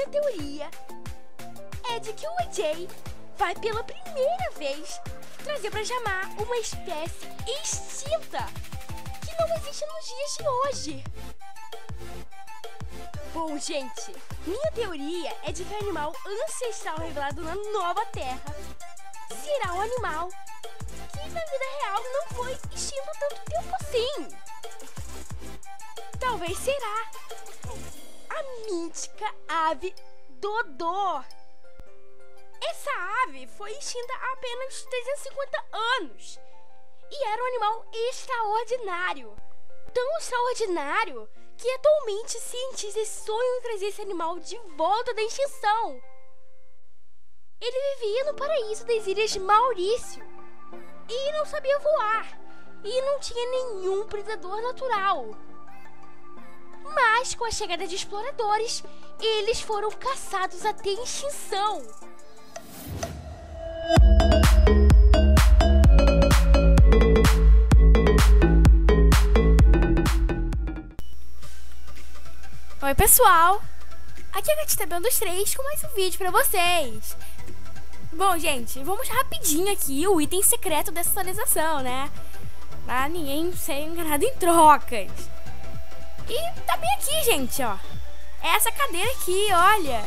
minha teoria é de que o AJ vai pela primeira vez trazer pra Jamaa uma espécie extinta que não existe nos dias de hoje. Bom, gente, minha teoria é de que o animal ancestral revelado na nova terra será um animal que na vida real não foi extinto há tanto tempo assim. Talvez será a mítica ave Dodô. Essa ave foi extinta há apenas 350 anos e era um animal extraordinário. Tão extraordinário que atualmente cientistas sonham em trazer esse animal de volta da extinção. Ele vivia no paraíso das ilhas Maurício e não sabia voar e não tinha nenhum predador natural. Mas com a chegada de exploradores, eles foram caçados até extinção. Oi, pessoal! Aqui é a Gatita dos 3 com mais um vídeo pra vocês. Bom, gente, vamos rapidinho aqui o item secreto dessa atualização, né? Pra ninguém ser enganado em trocas. E tá bem aqui, gente, ó. É essa cadeira aqui, olha.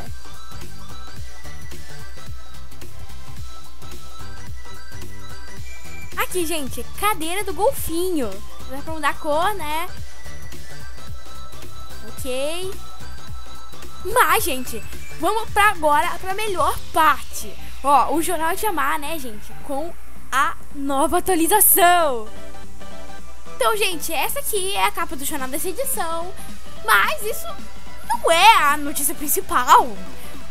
Aqui, gente, cadeira do golfinho. Dá pra mudar a cor, né? Ok. Mas, gente, vamos pra agora pra melhor parte. Ó, o Jornal de Jamaa, né, gente? Com a nova atualização. Então, gente, essa aqui é a capa do jornal dessa edição. Mas isso não é a notícia principal.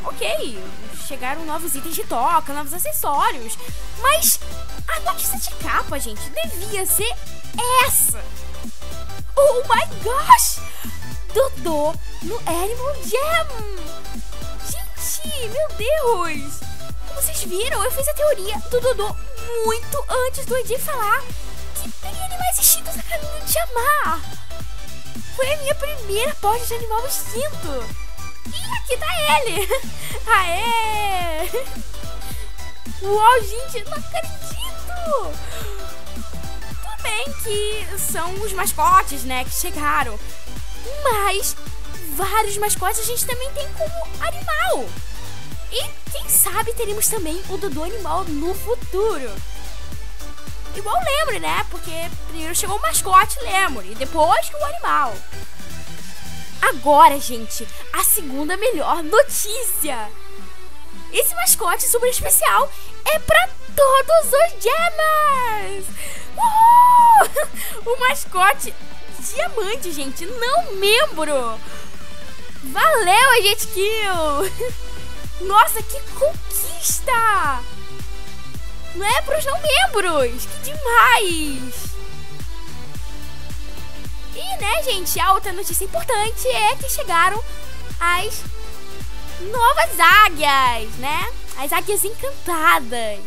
Ok, chegaram novos itens de toca, novos acessórios. Mas a notícia de capa, gente, devia ser essa. Oh my gosh! Dodô no Animal Jam! Gente, meu Deus! Como vocês viram, eu fiz a teoria do Dodô muito antes do AJ falar que teria animais extintos a caminho de Jamaa. Foi a minha primeira porta de animal extinto. E aqui tá ele! Aê! Uau, gente, eu não acredito! Tudo bem que são os mascotes, né, que chegaram. Mas vários mascotes a gente também tem como animal. E quem sabe teremos também o Dodô animal no futuro. Igual o Lemur, né? Porque primeiro chegou o mascote Lemur e depois o animal. Agora, gente, a segunda melhor notícia. Esse mascote super especial é pra todos os Jammers. O mascote diamante, gente, não membro. Valeu, a gente kill. Nossa, que conquista! Não é pros não membros, que demais! E, né, gente, a outra notícia importante é que chegaram as novas águias, né? As águias encantadas,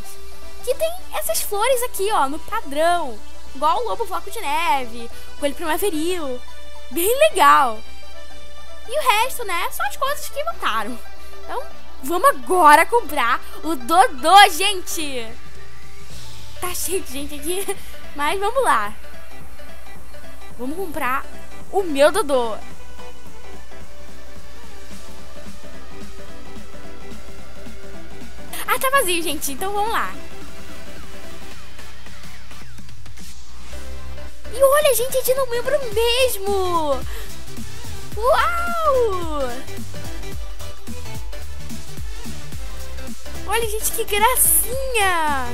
que tem essas flores aqui, ó, no padrão. Igual o lobo floco de neve, coelho primaveril, bem legal. E o resto, né, só as coisas que voltaram. Então, vamos agora comprar o Dodô, gente. Tá cheio de gente aqui, mas vamos lá. Vamos comprar o meu Dodô. Ah, tá vazio, gente, então vamos lá. E olha, gente, é de não membro mesmo! Uau! Olha, gente, que gracinha!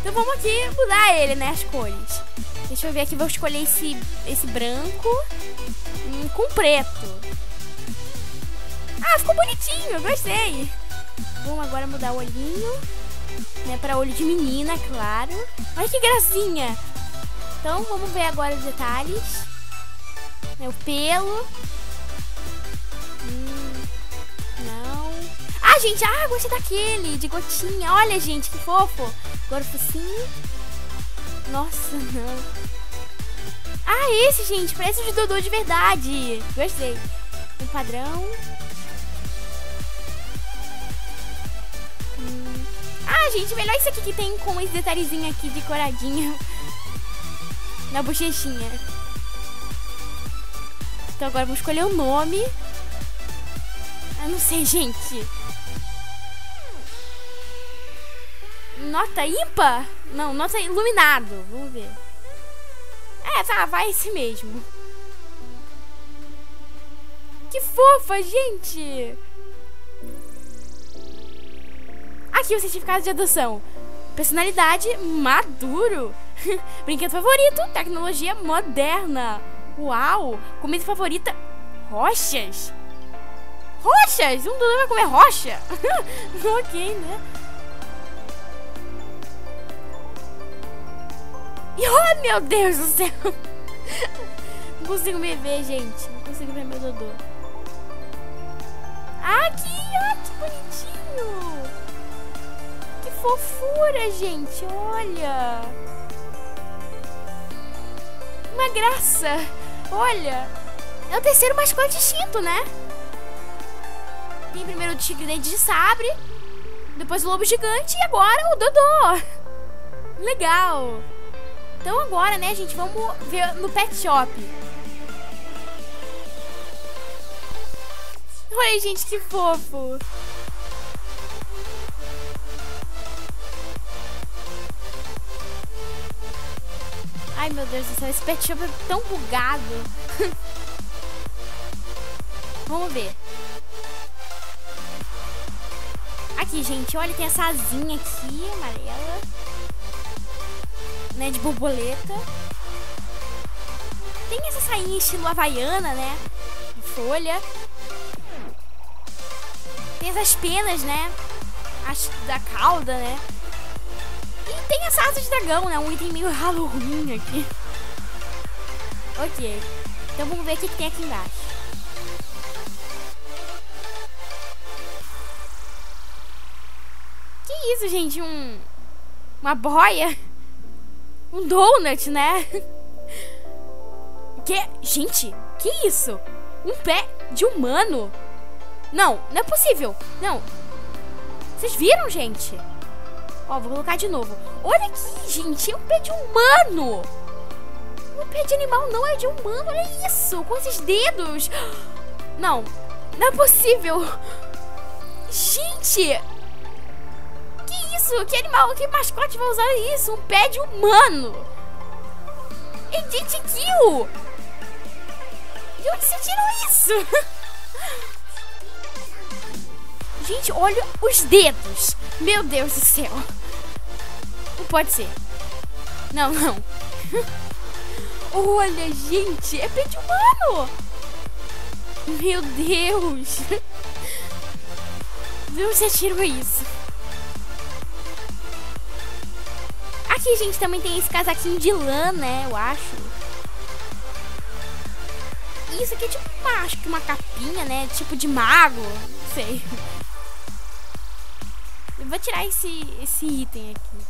Então vamos aqui mudar ele, né, as cores. Deixa eu ver aqui, vou escolher esse branco com preto. Ah, ficou bonitinho, gostei! Vamos agora mudar o olhinho, né, pra olho de menina, claro. Olha que gracinha! Então, vamos ver agora os detalhes. O pelo. Não. Ah, gente, gostei daquele, de gotinha. Olha, gente, que fofo. Agora o focinho. Nossa, não. Ah, esse, gente, parece o de Dodô de verdade. Gostei. O padrão. Ah, gente, melhor isso aqui que tem com esse detalhezinho aqui de coradinho na bochechinha. Então agora vamos escolher o nome. Eu não sei, gente. Nota ímpar? Não, nota iluminado. Vamos ver. É, tá, vai esse mesmo. Que fofa, gente! Aqui o certificado de adoção. Personalidade maduro. Brinquedo favorito, tecnologia moderna. Uau! Comida favorita, rochas. Rochas? Um Dodô vai comer rocha? Ok, né? E, oh, meu Deus do céu! Não consigo me ver, gente. Não consigo ver meu Dodô. Aqui, ó, que bonitinho! Que fofura, gente! Olha! Uma graça! Olha! É o terceiro mascote extinto, né? Tem primeiro o Tigre de Sabre, depois o Lobo Gigante e agora o Dodô! Legal! Então agora, né, gente, vamos ver no Pet Shop. Olha, gente, que fofo. Ai, meu Deus do céu, esse Pet Shop é tão bugado. Vamos ver. Aqui, gente, olha, tem essa asinha aqui, amarela. Né, de borboleta. Tem essa sainha estilo havaiana, né, de folha. Tem essas penas, né, da cauda, né. E tem essa asa de dragão, né, um item meio Halloween aqui. Ok, então vamos ver o que tem aqui embaixo. Que isso, gente, uma boia? Um donut, né? Que... Gente, que isso? Um pé de humano? Não, não é possível. Não. Vocês viram, gente? Ó, vou colocar de novo. Olha aqui, gente. É um pé de humano. Um pé de animal não, é de humano. Olha isso, com esses dedos. Não, não é possível. Gente... Que animal, que mascote vai usar isso? Um pé de humano. E gente, kill. De onde se tirou isso? Gente, olha os dedos. Meu Deus do céu. Não pode ser. Não, não. Olha, gente, é pé de humano. Meu Deus. De onde se tirou isso? Aqui, gente, também tem esse casaquinho de lã, né, eu acho. Isso aqui é tipo uma, acho que uma capinha, né, tipo de mago, não sei. Eu vou tirar esse item aqui.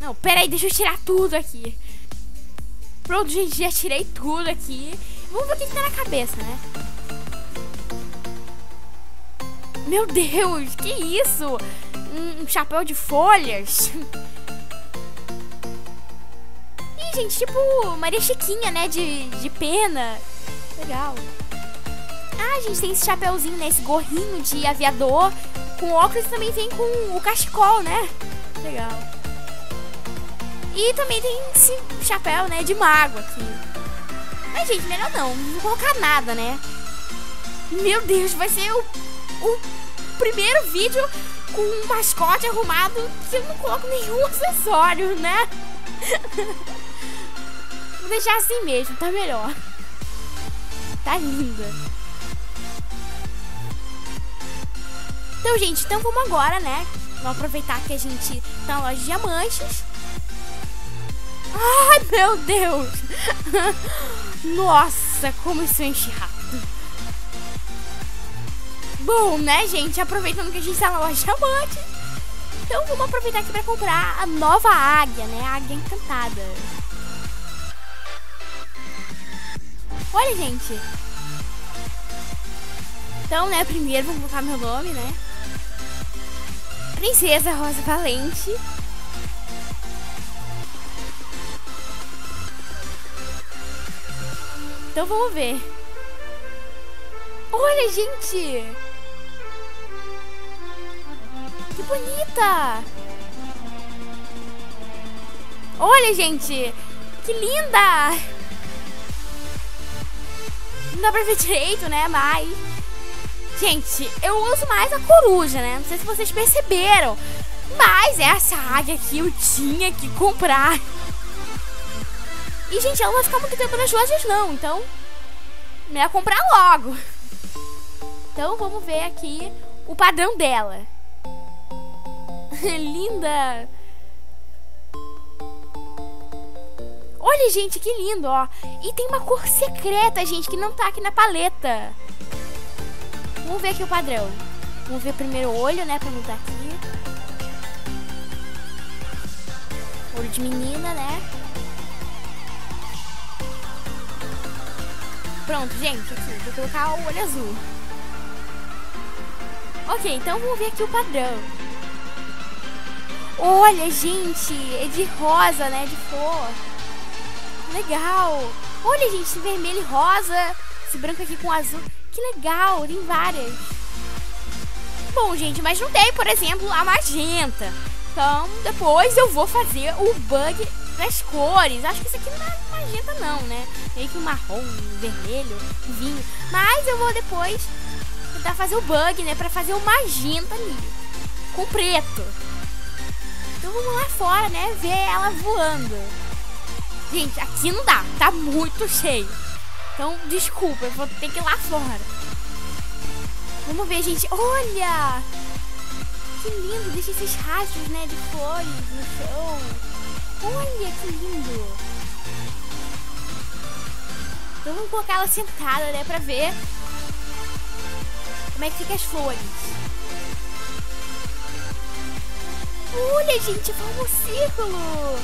Não, peraí, deixa eu tirar tudo aqui. Pronto, gente, já tirei tudo aqui. Vamos ver o que tá na cabeça, né. Meu Deus, que isso? Um chapéu de folhas. Ih, gente, tipo Maria Chiquinha, né, de pena. Legal. Ah, gente, tem esse chapéuzinho, né, esse gorrinho de aviador. Com óculos também vem com o cachecol, né. Legal. E também tem esse chapéu, né, de mago aqui. Mas, gente, melhor não colocar nada, né. Meu Deus, vai ser o primeiro vídeo com um mascote arrumado que eu não coloco nenhum acessório, né? Vou deixar assim mesmo, tá melhor. Tá linda. Então, gente, então vamos agora, né? Vamos aproveitar que a gente tá na loja de diamantes. Ai, meu Deus! Nossa, como isso enche rápido. Bom, né, gente? Aproveitando que a gente tá na loja Jammers, então vamos aproveitar aqui pra comprar a nova águia, né? A águia encantada. Olha, gente. Então, né, primeiro vou colocar meu nome, né? Princesa Rosa Valente. Então vamos ver. Olha, gente! Que bonita! Olha, gente! Que linda! Não dá pra ver direito, né? Mas... gente, eu uso mais a coruja, né? Não sei se vocês perceberam. Mas essa águia aqui eu tinha que comprar. E, gente, ela não vai ficar muito tempo nas lojas, não. Então, melhor comprar logo. Então, vamos ver aqui o padrão dela. Linda! Olha, gente, que lindo, ó. E tem uma cor secreta, gente, que não tá aqui na paleta. Vamos ver aqui o padrão. Vamos ver primeiro o olho, né, pra mudar aqui. Olho de menina, né. Pronto, gente, aqui, vou colocar o olho azul. Ok, então vamos ver aqui o padrão. Olha, gente, é de rosa, né, de cor. Legal! Olha, gente, esse vermelho e rosa, esse branco aqui com azul. Que legal, tem várias. Bom, gente, mas não tem, por exemplo, a magenta. Então, depois eu vou fazer o bug das cores. Acho que isso aqui não é magenta não, né? Meio que um marrom, um vermelho, um vinho. Mas eu vou depois tentar fazer o bug, né? Pra fazer o magenta ali, com preto. Então vamos lá fora, né? Ver ela voando. Gente, aqui não dá, tá muito cheio. Então, desculpa, eu vou ter que ir lá fora. Vamos ver, gente, olha! Que lindo, deixa esses rastros, né, de flores no chão. Olha, que lindo! Então, vamos colocar ela sentada, né, pra ver como é que fica as flores. Olha, gente, forma um círculo!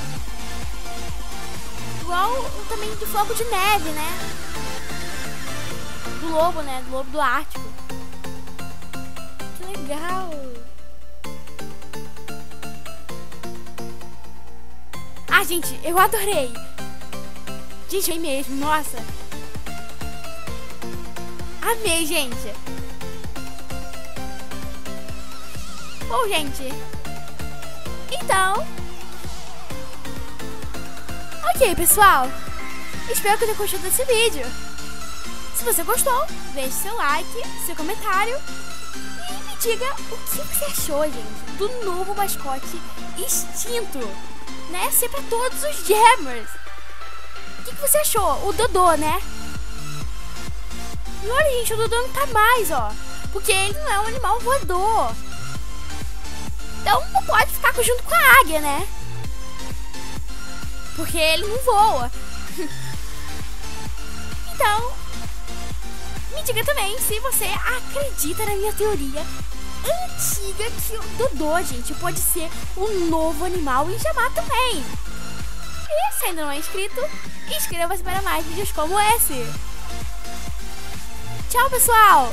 Igual também do floco de neve, né? Do lobo, né? Do lobo do Ártico. Que legal! Ah, gente, eu adorei! Gente, eu amei mesmo, nossa! Amei, gente! Bom, gente! Então... ok, pessoal, espero que tenha gostado desse vídeo. Se você gostou, deixe seu like, seu comentário e me diga o que você achou, gente, do novo mascote extinto, né? Ser pra todos os Jammers. O que você achou? O Dodô, né? E olha, gente, o Dodô não tá mais, ó, porque ele não é um animal voador. Então não pode ficar junto com a águia, né? Porque ele não voa. Então, me diga também se você acredita na minha teoria antiga que o Dodô, gente, pode ser um novo animal e Jamaa também. E se ainda não é inscrito, inscreva-se para mais vídeos como esse. Tchau, pessoal!